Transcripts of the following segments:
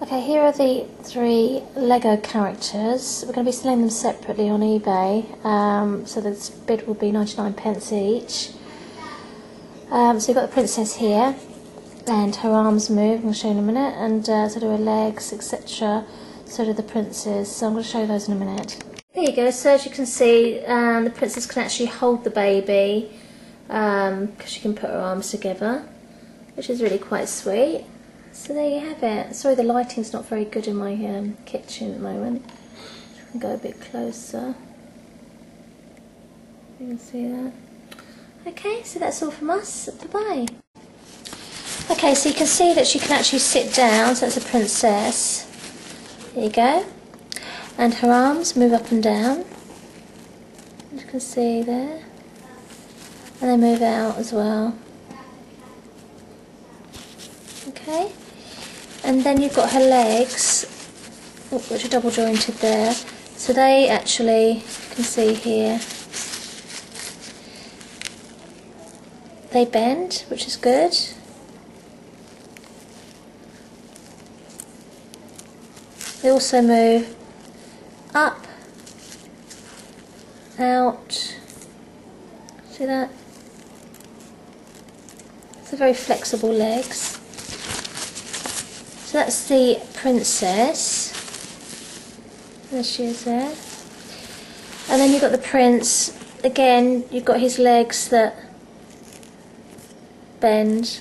Okay, here are the three Lego characters. We're going to be selling them separately on eBay, so the bid will be 99p each. So you've got the princess here, and her arms move, I'm going to show you in a minute, and so do her legs, etc. So do the princes, so I'm going to show you those in a minute. There you go, so as you can see, the princess can actually hold the baby, because she can put her arms together, which is really quite sweet. So there you have it. Sorry, the lighting's not very good in my kitchen at the moment. I can go a bit closer. You can see that. Okay, so that's all from us. Bye-bye. Okay, so you can see that she can actually sit down, so that's a princess. There you go. And her arms move up and down. As you can see there. And they move out as well. Okay, and then you've got her legs, which are double jointed there, so they actually, you can see here, they bend, which is good. They also move up, out, see that? It's a very flexible legs. So that's the princess, there she is there, and then you've got the prince, again you've got his legs that bend,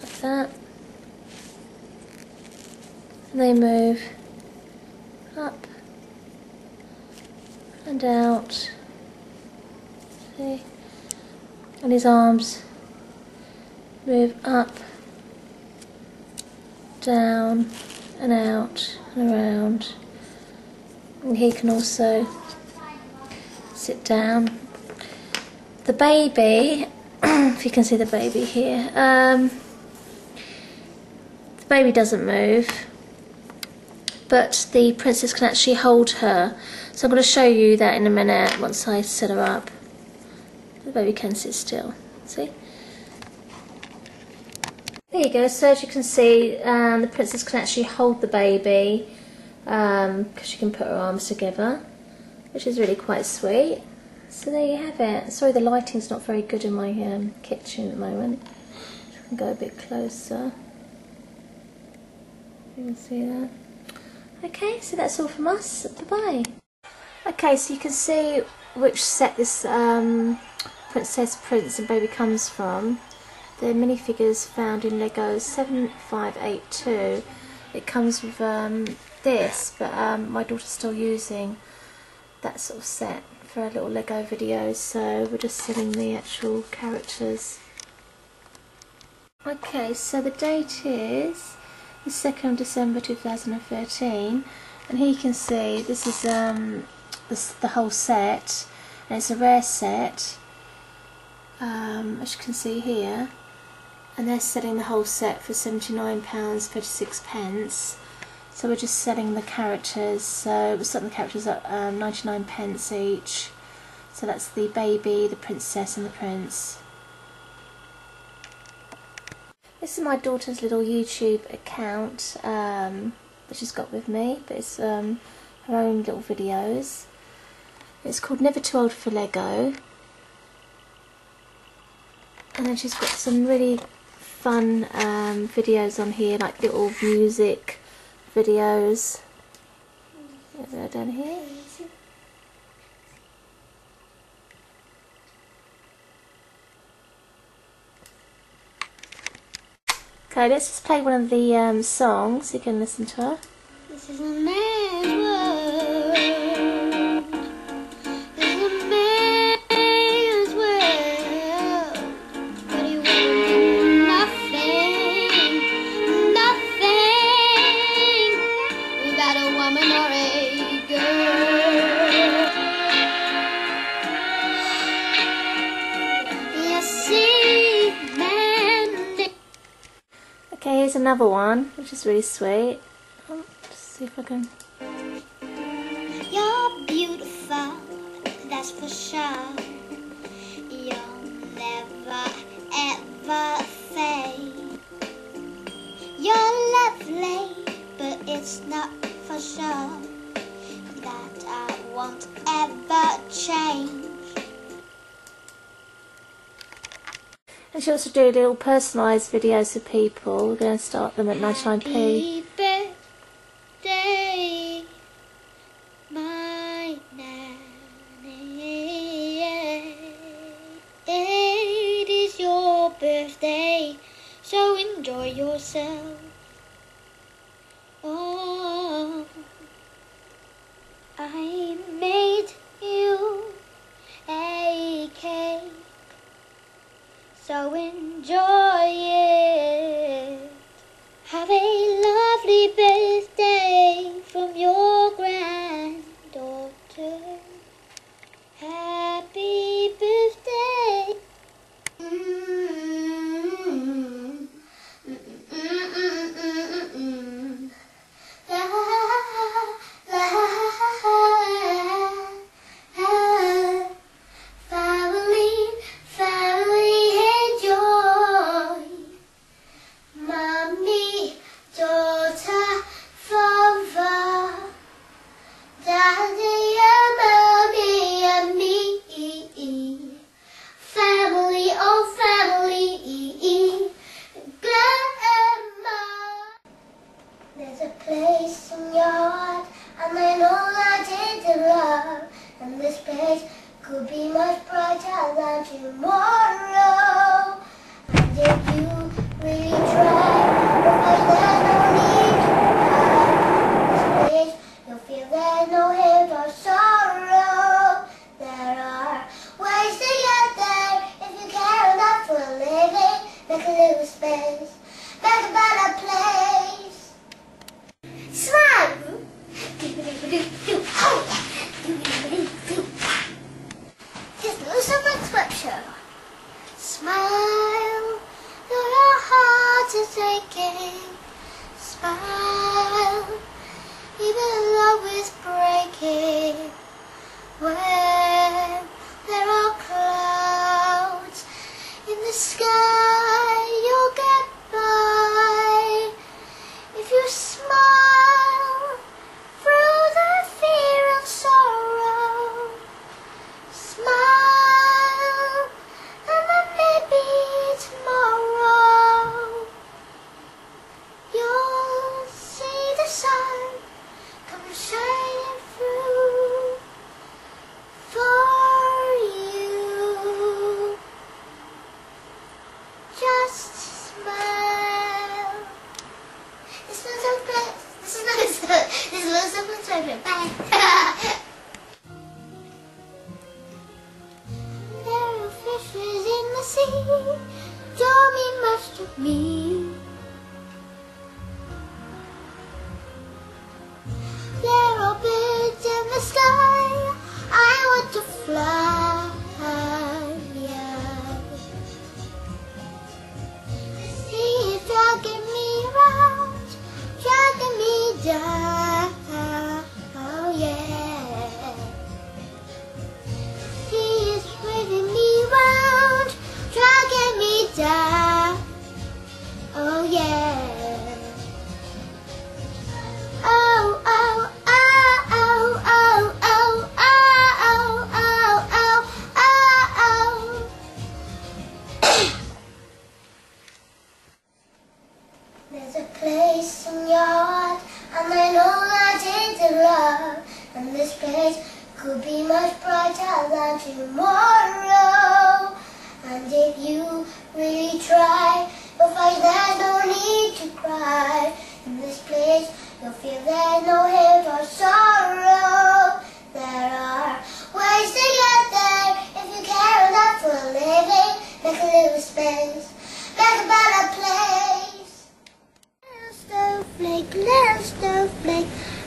like that, and they move up and out, see, and his arms move up, down and out and around, and he can also sit down. The baby, if you can see the baby here, the baby doesn't move, but the princess can actually hold her, so I'm going to show you that in a minute once I set her up. The baby can sit still, see? There you go, so as you can see, the princess can actually hold the baby, because she can put her arms together, which is really quite sweet. So there you have it. Sorry, the lighting's not very good in my kitchen at the moment. I can go a bit closer. You can see that. Okay, so that's all from us. Bye-bye. Okay, so you can see which set this princess, prince and baby comes from. The minifigures found in LEGO 7582. It comes with this, but my daughter's still using that sort of set for her little LEGO videos, so we're just selling the actual characters. Okay, so the date is the 2nd December 2013, and here you can see this is the whole set, and it's a rare set, as you can see here. And they're selling the whole set for £79.36, so we're just selling the characters, so we're selling the characters at 99p each. So that's the baby, the princess and the prince. This is my daughter's little YouTube account, which she's got with me, but it's her own little videos. It's called Never Too Old for Lego, and then she's got some really fun videos on here, like little music videos. They're down here. Okay, let's just play one of the songs so you can listen to her. This is a mad world. This is a man's world. But he wants nothing, nothing without a woman or a girl. You see, man. Okay, here's another one, which is really sweet. Oh, let's see if I can. You're beautiful, that's for sure. You'll never ever fade. Your love. it's not for sure that I won't ever change. And she wants to do little personalised videos for people. We're going to start them at 99p. Happy birthday, my nanny. It is your birthday, so enjoy yourself. Oh, I made you a cake, so enjoy it. Have a lovely birthday from your granddaughter. Happy birthday.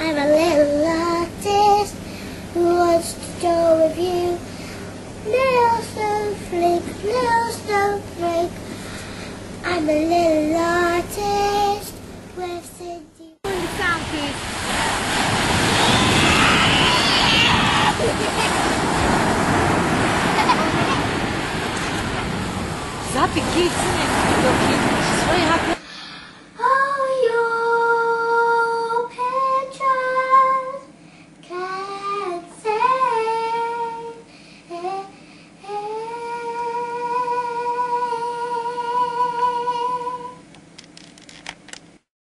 I'm a